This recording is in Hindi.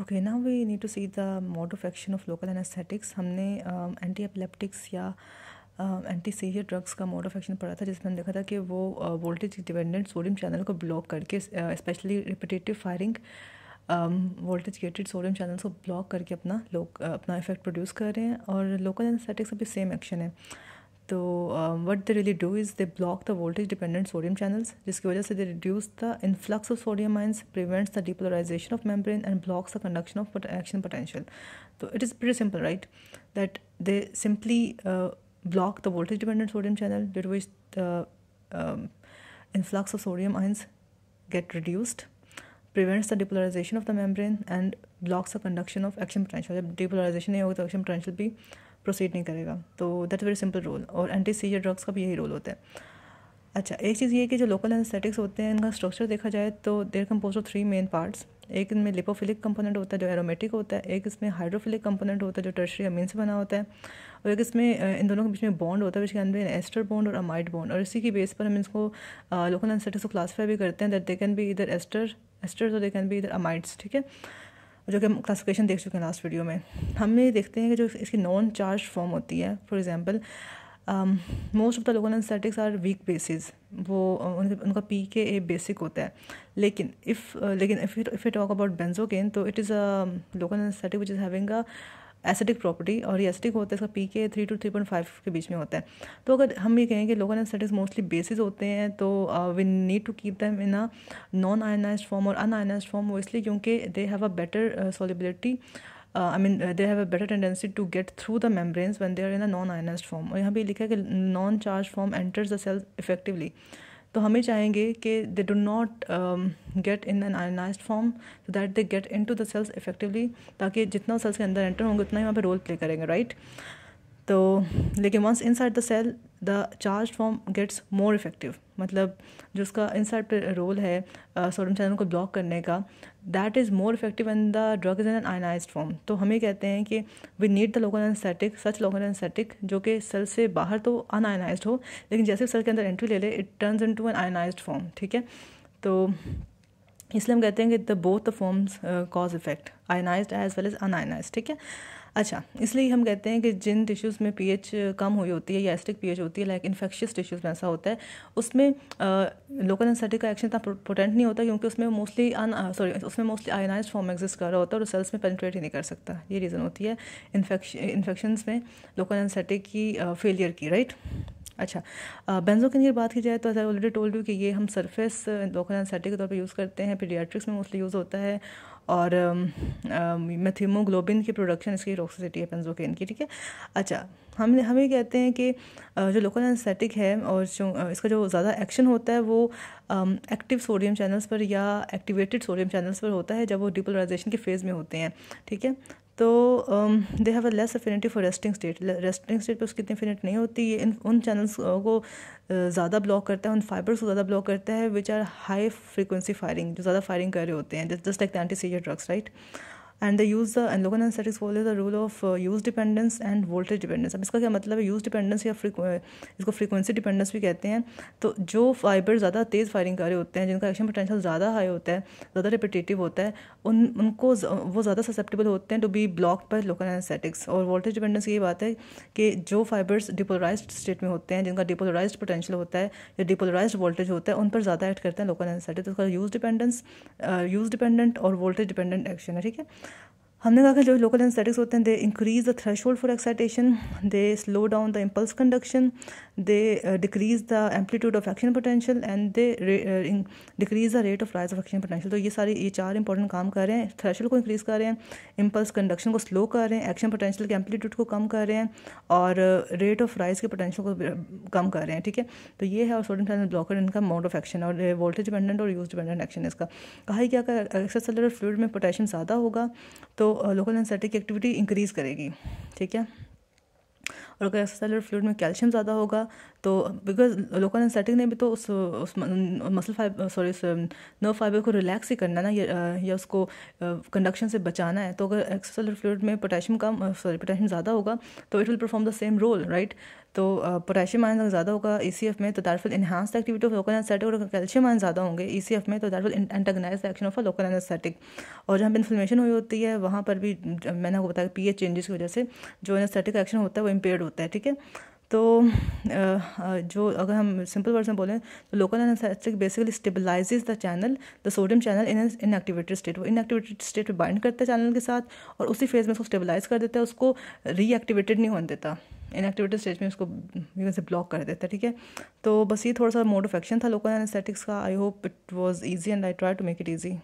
Okay, now we need to see the mode of action of local anesthetics. हमने एंटी एपिलेप्टिक्स या एंटी सीजर ड्रग्स का मोड ऑफ एक्शन पढ़ा था, जिसमें हमने देखा था कि वो वोल्टेज डिपेंडेंट सोडियम चैनल को ब्लॉक करके, specially repetitive firing voltage gated sodium channels को ब्लॉक करके अपना इफेक्ट प्रोड्यूस कर रहे हैं. और लोकल एनेस्थेटिक्स भी सेम एक्शन है. तो what they really do is they block the voltage dependent sodium channels, जिसकी वजह से they reduce the influx of sodium ions, prevents the depolarisation of membrane and blocks the conduction of action potential. तो it is pretty simple, right, that they simply block the voltage dependent sodium channel due to which the influx of sodium ions get reduced, prevents the depolarization of the membrane and blocks the conduction of action potential. If depolarization नहीं होगी तो action potential भी proceed नहीं करेगा. तो that's very simple role. और anti seizure drugs का भी यही role होता है. अच्छा, एक चीज़ ये कि जो local anesthetics होते हैं, इनका structure देखा जाए तो they are composed of three main parts. एक इनमें लिपोफिलिक कंपोनेंट होता है जो एरोमेटिक होता है, एक इसमें हाइड्रोफिलिक कंपोनेंट होता है जो टर्शरी अमीन से बना होता है, और एक इसमें इन दोनों के बीच में बॉन्ड होता है which can be an ester bond और अमाइड बॉन्ड. और इसी की बेस पर हम इसको लोकल एनेस्थेटिक्स को क्लासीफाई भी करते हैं, that they can be either esters और they can be either amides. ठीक है, जो कि हम क्लासिफिकेशन देख चुके हैं लास्ट वीडियो में. हम ये देखते हैं कि जो इसकी नॉन चार्ज फॉर्म होती है, for example most of the local anaesthetics are weak bases, वो उनका पीकेए बेसिक होता है. लेकिन if you talk about benzocaine, तो it is a local anaesthetic which is having a acidic property, और ये एसिडिक होता है, इसका पीके 3 to 3.5 के बीच में होता है. तो अगर हम ये कहें कि लोकल एनेस्थेटिक्स मोस्टली बेसिस होते हैं, तो we need to keep them in a non ionised form और अन आयनाइज्ड फॉर्म. वो इसलिए क्योंकि they have a better solubility, they have a better tendency to get through the membranes when they are in a non-ionized form. और यहाँ भी लिखा है कि non-charge form enters the cells effectively. तो हमें चाहेंगे कि they do not get in an ionized form so that they get into the cells effectively, ताकि जितना cells के अंदर enter होंगे उतना ही वहाँ पे role play करेंगे, right? तो लेकिन once inside the cell, the charged form gets more effective. मतलब जो उसका inside पे रोल है सोडियम चैनल को ब्लॉक करने का, that is more effective when the drug is in an ionized form. तो हम ये कहते हैं कि we need the local anesthetic, such local anesthetic जो कि सेल से बाहर तो unionized हो, लेकिन जैसे सेल के अंदर एंट्री ले ले, it turns into an ionized form. ठीक है, तो इसलिए हम कहते हैं कि both the forms cause effect, ionized as well as unionized. ठीक है, अच्छा, इसलिए हम कहते हैं कि जिन टिश्यूज़ में पीएच कम हुई होती है या एसिडिक पीएच होती है, लाइक इन्फेक्शियस टिश्यूज़ में ऐसा होता है, उसमें लोकल एनेस्थेटिक का एक्शन इतना पोटेंट नहीं होता, क्योंकि उसमें मोस्टली आयनाइज्ड फॉर्म एग्जिस्ट कर रहा होता है और सेल्स में पेनिट्रेट ही नहीं कर सकता. ये रीज़न होती है इन्फेक्शंस में लोकल एनेस्थेटिक की फेलियर की, राइट. अच्छा, बेंजोकेन की बात की जाए तो as I already told you कि ये हम सरफेस लोकल एनेस्थेटिक के तौर पर यूज़ करते हैं, पीडियाट्रिक्स में मोस्टली यूज़ होता है, और मेथीमोग्लोबिन की प्रोडक्शन इसकी टॉक्सिसिटी है बेंजोकेन की. ठीक है, अच्छा, हमें कहते हैं कि जो लोकल एनेस्थेटिक है और इसका जो ज़्यादा एक्शन होता है वो एक्टिव सोडियम चैनल्स पर या एक्टिवेटेड सोडियम चैनल्स पर होता है, जब वो डिपोलराइजेशन के फेज़ में होते हैं. ठीक है, तो they have a less affinity for resting state. Resting state पर उसकी इतनी एफिनिटी नहीं होती. ये उन चैनल्स को ज़्यादा ब्लॉक करता है, उन फाइबर्स को ज़्यादा ब्लॉक करता है which are high frequency firing, जो ज़्यादा फायरिंग कर रहे होते हैं, just like the anti seizure drugs, right. And the use the and local anaesthetics follow the rule of use dependence and voltage dependence. अब इसका क्या मतलब है, यूज डिपेंडेंस या इसको फ्रीक्वेंसी डिपेंडेंस भी कहते हैं. तो जो फाइबर ज़्यादा तेज़ फायरिंग कर रहे होते हैं, जिनका एक्शन पोटेंशियल ज़्यादा हाई होता है, ज़्यादा रिपीटेटिव होता है, उनको वो ज़्यादा ससेप्टेबल होते हैं to be blocked by local anaesthetics. और वोल्टेज डिपेंडेंस की बात है कि जो फाइबर्स डिपोलराइज्ड स्टेट में होते हैं, जिनका डिपोलराइज्ड पोटेंशियल होता है या डिपोलराइज्ड वोल्टेज होता है, उन पर ज़्यादा एक्ट करते हैं लोकल एनेस्थेटिक्स. उसका यूज डिपेंडेंट और वोल्टेज डिपेंडेंट एक्शन है. ठीक है, हमने कहा कि जो लोकल एनेस्थेटिक्स होते हैं, they increase the threshold for excitation, they slow down the impulse conduction, they decrease the amplitude of action potential and they decrease the rate of rise of action potential. तो ये चार इंपॉर्टेंट काम कर रहे हैं. थ्रेशोल्ड को इंक्रीज कर रहे हैं, इम्पल्स कंडक्शन को स्लो कर रहे हैं, एक्शन पोटेंशियल के एम्पलीट्यूड को कम कर रहे हैं, और रेट ऑफ राइज के पोटेंशियल को कम कर रहे हैं. ठीक है, तो ये है और सोडियम चैनल ब्लॉकर, इनका मोड ऑफ एक्शन, और वोल्टेज डिपेंडेंट और यूज डिपेंडेंट एक्शन इसका. कहा क्या एक्स्ट्रासेलुलर फ्लूइड में पोटेशियम ज़्यादा होगा तो लोकल एनेस्थेटिक एक्टिविटी इंक्रीज़ करेगी. ठीक है, और अगर एक्स्ट्रासेलुलर फ्लूइड में कैल्शियम ज़्यादा होगा तो, बिकॉज लोकल एनेस्थेटिक ने भी तो उस मसल फाइबर नर्व फाइबर को रिलैक्स ही करना ना, या उसको कंडक्शन से बचाना है. तो अगर एक्स्ट्रासेलुलर फ्लूइड में पोटेशियम ज़्यादा होगा तो it will perform the same role, right. तो पोटेशियम आयन ज़्यादा होगा ECF में, तो that will enhance the activity of local anaesthetic, और कैल्शियम आयन ज़्यादा होंगे ECF में, तो that will एंटागनाइज the action of a local anaesthetic. और जहाँ पर इन्फ्लेमेशन हुई होती है वहाँ पर भी मैंने आपको बताया पीएच चेंजेस की वजह से जो एनेस्थेटिक एक्शन होता है वो इम्पेयर्ड होता है, ठीक है। तो जो अगर हम सिंपल वर्ड्स में बोलें तो local anaesthetic basically stabilises the channel, the sodium channel in inactivated state, वो इनएक्टिवेटेड स्टेट में बाइंड करता है चैनल के साथ और उसी फेज में उसको स्टेबलाइज कर देता है, उसको रीएक्टिवेटेड नहीं होने देता, इनएक्टिवेटेड स्टेज में उसको से ब्लॉक कर देता है, ठीक है। तो बस ये थोड़ा सा मोड ऑफ एक्शन था लोकल एनेस्थेटिक्स का। I hope it was easy and I try to make it easy.